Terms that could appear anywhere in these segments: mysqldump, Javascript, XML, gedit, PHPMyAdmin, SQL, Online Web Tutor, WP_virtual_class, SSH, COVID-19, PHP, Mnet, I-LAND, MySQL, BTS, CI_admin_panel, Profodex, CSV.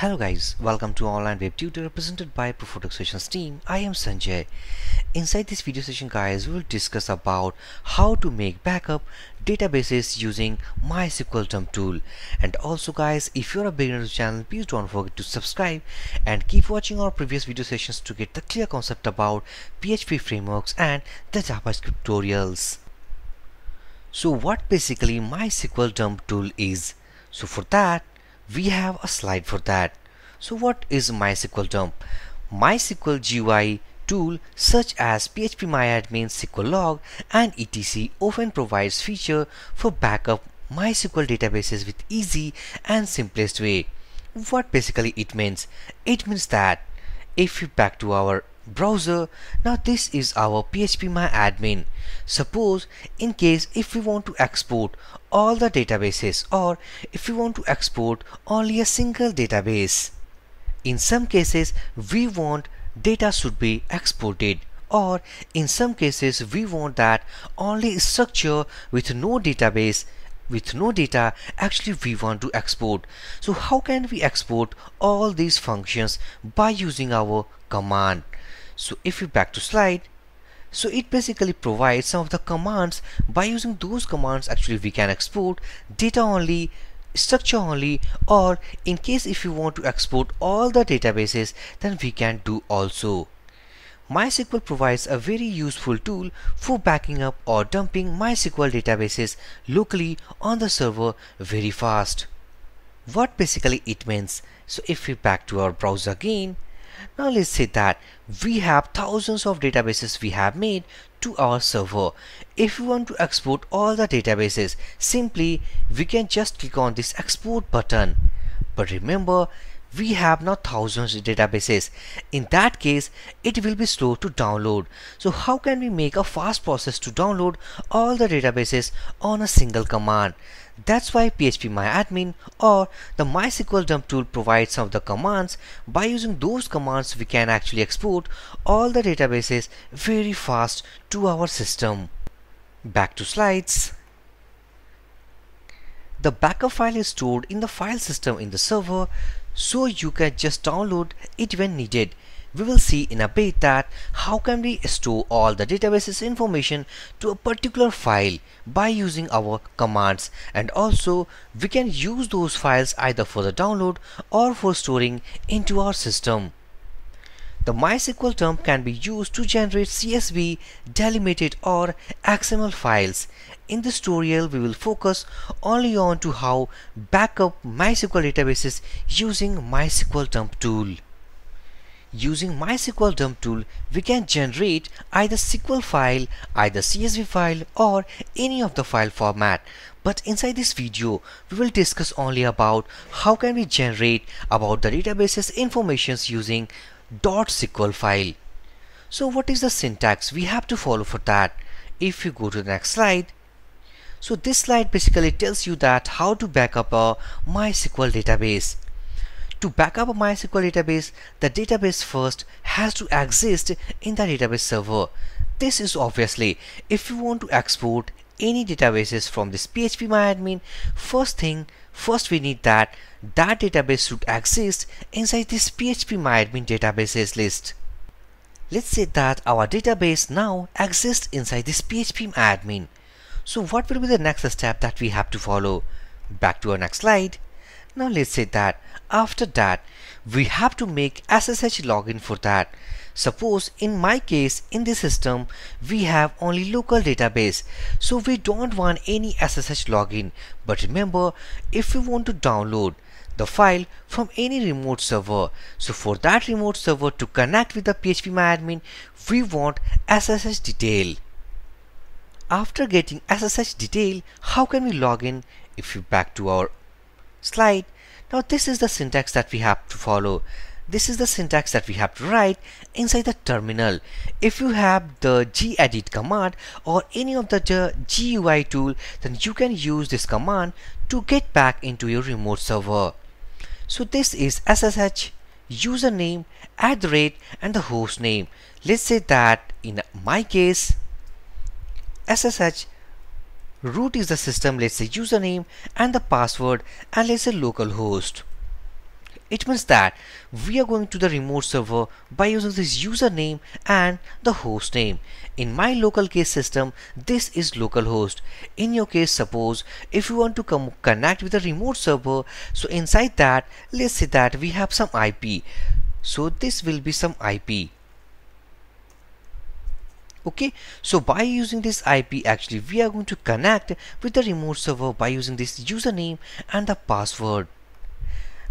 Hello guys, welcome to online web tutor presented by Profodex sessions team. I am Sanjay. Inside this video session guys, we will discuss about how to make backup databases using MySQL dump tool. And also guys, if you are a beginner to the channel, please don't forget to subscribe and keep watching our previous video sessions to get the clear concept about PHP frameworks and the JavaScript tutorials. So what basically MySQL dump tool is? So for that, we have a slide for that. So what is MySQL dump? MySQL GUI tool such as PHPMyAdmin, SQL log and etc. often provides feature for backup MySQL databases with easy and simplest way. What basically it means? It means that if you back to our browser, now this is our PHPMyAdmin. Suppose in case if we want to export all the databases or if we want to export only a single database, in some cases we want data should be exported, or in some cases we want that only structure with no database, with no data actually we want to export. So how can we export all these functions? By using our command. So if you back to slide, so it basically provides some of the commands. By using those commands actually we can export data only, structure only, or in case if you want to export all the databases, then we can do also. MySQL provides a very useful tool for backing up or dumping MySQL databases locally on the server very fast. What basically it means? So if we back to our browser again, now let's say that we have thousands of databases we have made to our server. If you want to export all the databases, simply we can just click on this export button. But remember, we have now thousands of databases. In that case, it will be slow to download. So how can we make a fast process to download all the databases on a single command? That's why PHPMyAdmin or the MySQL dump tool provides some of the commands. By using those commands, we can actually export all the databases very fast to our system. Back to slides. The backup file is stored in the file system in the server, so you can just download it when needed. We will see in a bit that how can we store all the databases information to a particular file by using our commands, and also we can use those files either for the download or for storing into our system. The MySQL dump can be used to generate CSV, delimited or XML files. In this tutorial, we will focus only on to how backup MySQL databases using MySQL dump tool. Using MySQL dump tool, we can generate either SQL file, either CSV file or any of the file format. But inside this video, we will discuss only about how can we generate about the databases informations using .SQL file. So what is the syntax we have to follow for that? If you go to the next slide, so this slide basically tells you that how to back up a MySQL database. To back up a MySQL database, the database first has to exist in the database server. This is obviously, if you want to export any databases from this PHPMyAdmin, first we need that database should exist inside this PHPMyAdmin databases list. Let's say that our database now exists inside this PHPMyAdmin. So what will be the next step that we have to follow? Back to our next slide. Now let's say that after that we have to make SSH login for that. Suppose in my case, in this system we have only local database, so we don't want any SSH login. But remember, if we want to download the file from any remote server, so for that remote server to connect with the PHPMyAdmin, we want SSH detail. After getting SSH detail, how can we log in? If you back to our slide, now this is the syntax that we have to follow. This is the syntax that we have to write inside the terminal. If you have the gedit command or any of the GUI tool, then you can use this command to get back into your remote server. So this is SSH username, @ and the host name. Let's say that in my case SSH root is the system, let's say username and the password, and let's say localhost. It means that we are going to the remote server by using this username and the host name. In my local case system, this is localhost. In your case, suppose if you want to connect with a remote server, so inside that, let's say that we have some IP. So this will be some IP. Okay, so by using this IP, actually we are going to connect with the remote server by using this username and the password.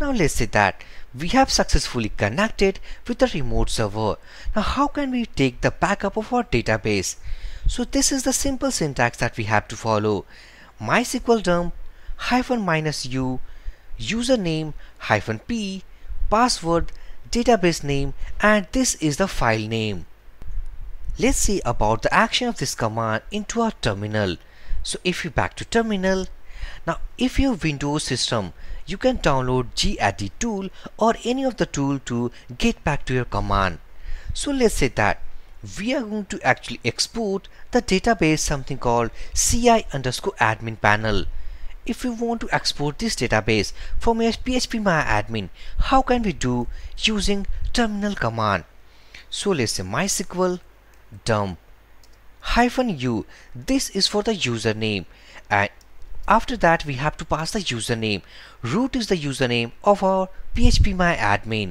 Now let's say that we have successfully connected with the remote server. Now how can we take the backup of our database? So this is the simple syntax that we have to follow. mysqldump -u username -p password database name, and this is the file name. Let's see about the action of this command into our terminal. So if you back to terminal, now if you have Windows system, you can download gedit tool or any of the tool to get back to your command. So let's say that we are going to actually export the database something called CI_admin_panel. If we want to export this database from your PHPMyAdmin, how can we do using terminal command? So let's say mysql dump -u, this is for the username, and after that we have to pass the username. Root is the username of our PHPMyAdmin.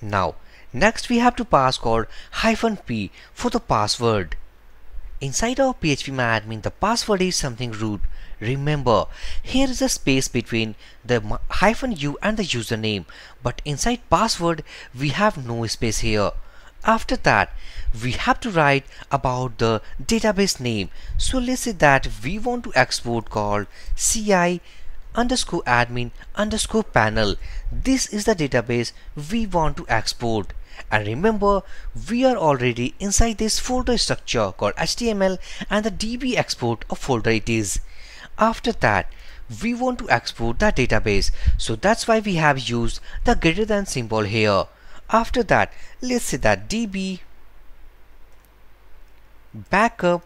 Now next we have to pass called -p for the password. Inside our PHPMyAdmin, the password is something root. Remember, here is a space between the -u and the username, but inside password we have no space here. After that we have to write about the database name. So let's say that we want to export called CI_admin_panel. This is the database we want to export, and remember we are already inside this folder structure called HTML and the DB export of folder it is. After that we want to export that database, so that's why we have used the greater than symbol here. After that, let's say that db backup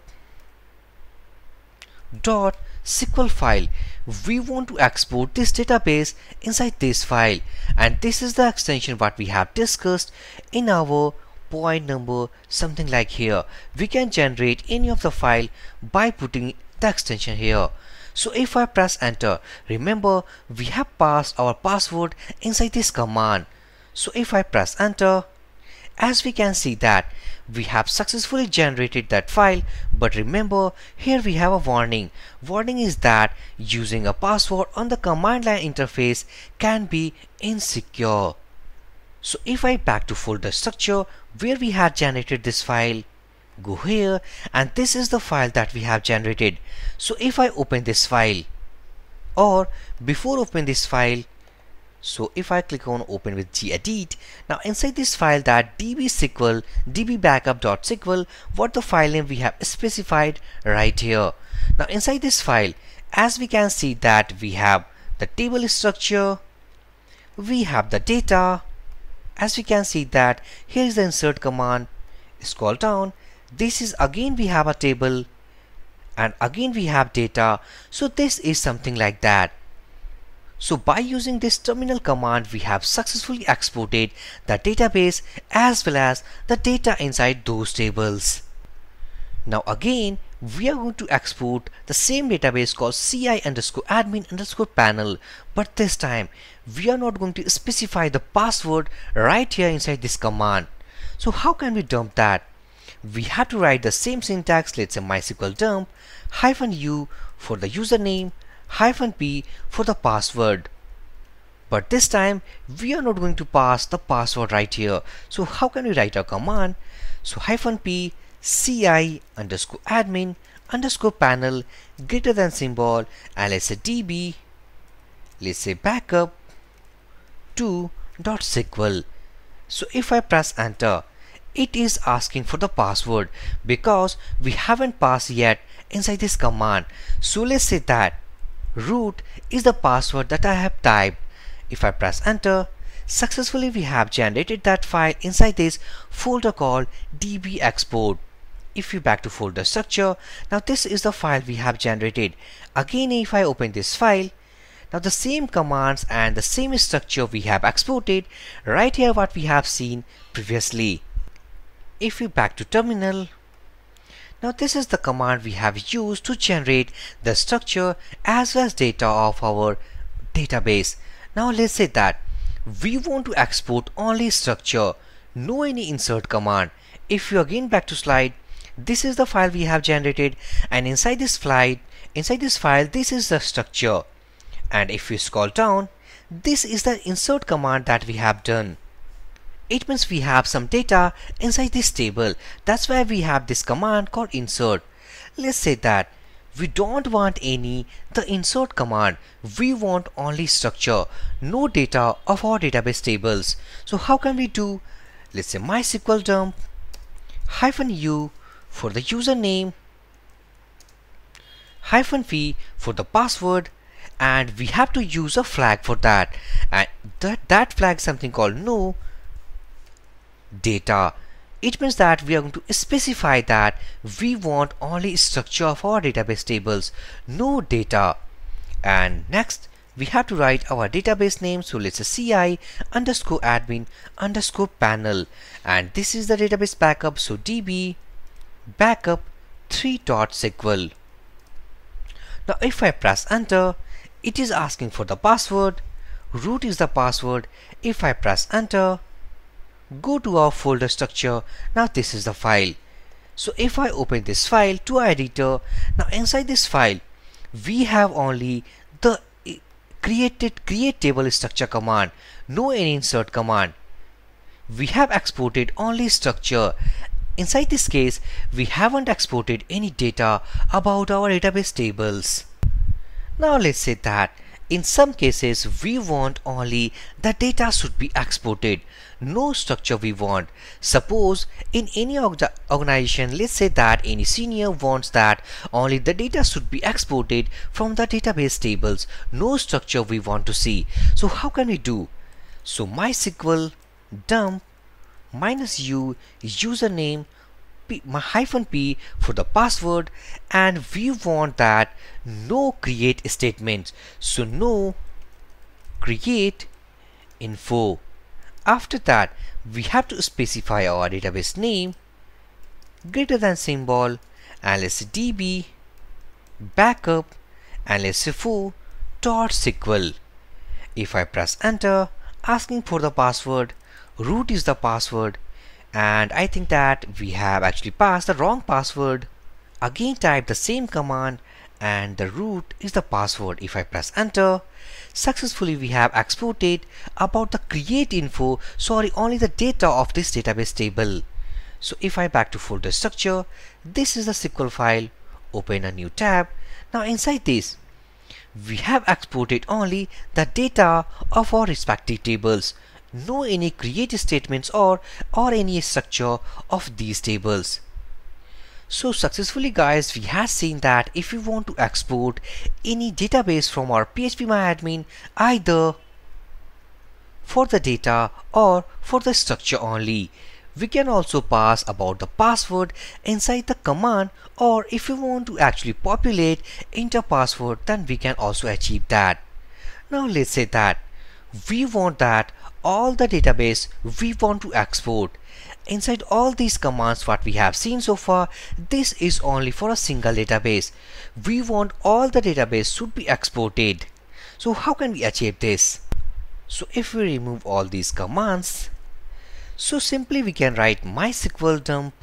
.sql file. We want to export this database inside this file, and this is the extension what we have discussed in our point number something like here. We can generate any of the file by putting the extension here. So if I press enter, remember we have passed our password inside this command. So if I press enter, as we can see that we have successfully generated that file, but remember here we have a warning. Warning is that using a password on the command line interface can be insecure. So if I back to folder structure where we had generated this file, go here, and this is the file that we have generated. So if I open this file, or before open this file, so if I click on open with gedit, now inside this file that dbbackup.sql, what the file name we have specified right here. Now inside this file, as we can see that we have the table structure, we have the data. As we can see that here is the insert command, scroll down, this is again we have a table and again we have data. So this is something like that. So by using this terminal command, we have successfully exported the database as well as the data inside those tables. Now again, we are going to export the same database called CI_admin_panel, but this time we are not going to specify the password right here inside this command. So how can we dump that? We have to write the same syntax. Let's say mysqldump -u for the username, -p for the password, but this time we are not going to pass the password right here. So how can we write a command? So -p CI_admin_panel greater than symbol, and let's say db, let's say backup .sql. So if I press enter, it is asking for the password because we haven't passed yet inside this command. So let's say that root is the password that I have typed. If I press enter, successfully we have generated that file inside this folder called db export. If you back to folder structure, now this is the file we have generated. Again, if I open this file, Now the same commands and the same structure we have exported right here what we have seen previously. If we back to terminal, now this is the command we have used to generate the structure as well as data of our database. Now let's say that we want to export only structure, no any insert command. If you again back to slide, this is the file we have generated, and inside this file this is the structure, and if we scroll down, this is the insert command that we have done. It means we have some data inside this table, that's why we have this command called insert. Let's say that we don't want the insert command, we want only structure, no data of our database tables. So how can we do? Let's say mysqldump -u for the username, -v for the password, and we have to use a flag for that, and that flag something called no data. It means that we are going to specify that we want only structure of our database tables, no data. And next we have to write our database name, so let's say CI_admin_panel, and this is the database backup, so db backup 3.sql. Now if I press enter, it is asking for the password, root is the password. If I press enter, go to our folder structure. Now this is the file. So if I open this file to our editor, now inside this file we have only the create table structure command, no any insert command. We have exported only structure. Inside this case we haven't exported any data about our database tables. Now let's say that in some cases we want only the data should be exported, no structure we want. Suppose in any organization, let's say that any senior wants that only the data should be exported from the database tables, no structure we want to see. So how can we do? So mysql dump -u username -p for the password, and we want that no create statements, so no create info. After that we have to specify our database name greater than symbol, and let's say db backup, and let's say 4.sql. If I press enter, asking for the password, root is the password, and I think that we have actually passed the wrong password. Again type the same command, and the root is the password. If I press enter, successfully we have exported about the create info, sorry, only the data of this database table. So if I back to folder structure, this is the SQL file, open a new tab. Now inside this we have exported only the data of our respective tables, no any create statements or any structure of these tables. So successfully guys, we have seen that if we want to export any database from our PHPMyAdmin, either for the data or for the structure only, we can also pass about the password inside the command, or if we want to actually populate enter password, then we can also achieve that. Now let's say that we want that all the database we want to export. Inside all these commands what we have seen so far, this is only for a single database. We want all the database should be exported. So how can we achieve this? So if we remove all these commands, so simply we can write mysql dump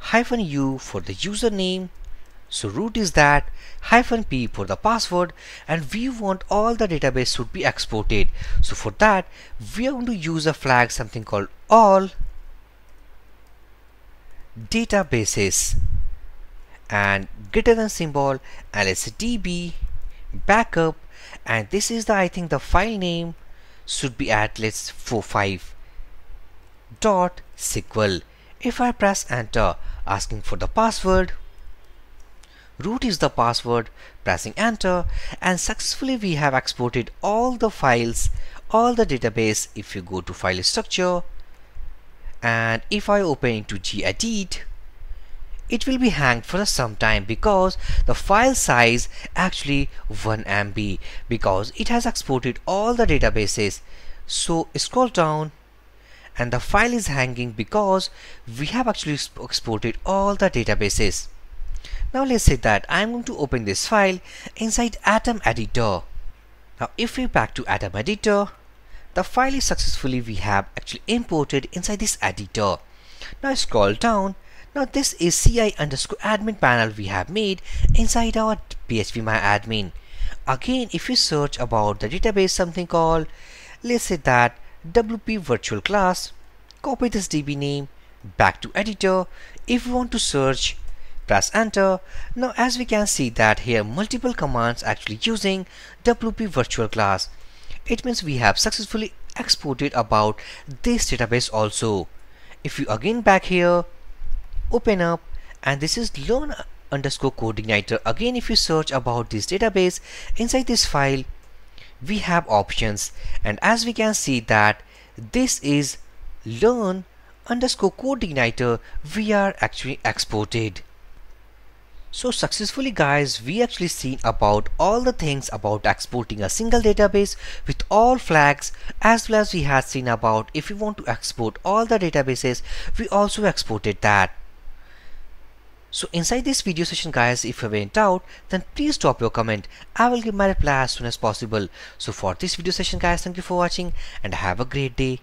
-u for the username, so root is that, -p for the password, and we want all the database should be exported. So for that we are going to use a flag something called all databases and greater than symbol, and let's say db backup, and this is the, I think the file name should be at let's 45.sql. If I press enter, asking for the password, root is the password, pressing enter, and successfully we have exported all the files, all the database. If you go to file structure, and if I open into gedit, it will be hanged for some time because the file size actually 1 MB, because it has exported all the databases. So scroll down and the file is hanging because we have actually exported all the databases. Now let's say that I'm going to open this file inside Atom Editor. Now if we back to Atom Editor, the file is successfully we have actually imported inside this editor. Now scroll down. Now this is CI_admin panel we have made inside our PHPMyAdmin. Again, if you search about the database something called, let's say that WP virtual class, copy this DB name, back to editor. If you want to search, press enter. Now as we can see that here multiple commands actually using WP virtual class. It means we have successfully exported about this database also. If you again back here, open up, and this is learn_codeigniter. Again, if you search about this database, inside this file we have options, and as we can see that this is learn_codeigniter we are actually exported. So successfully guys, we actually seen about all the things about exporting a single database with all flags, as well as we had seen about if you want to export all the databases, we also exported that. So inside this video session guys, if you went out, then please drop your comment. I will give my reply as soon as possible. So for this video session guys, thank you for watching and have a great day.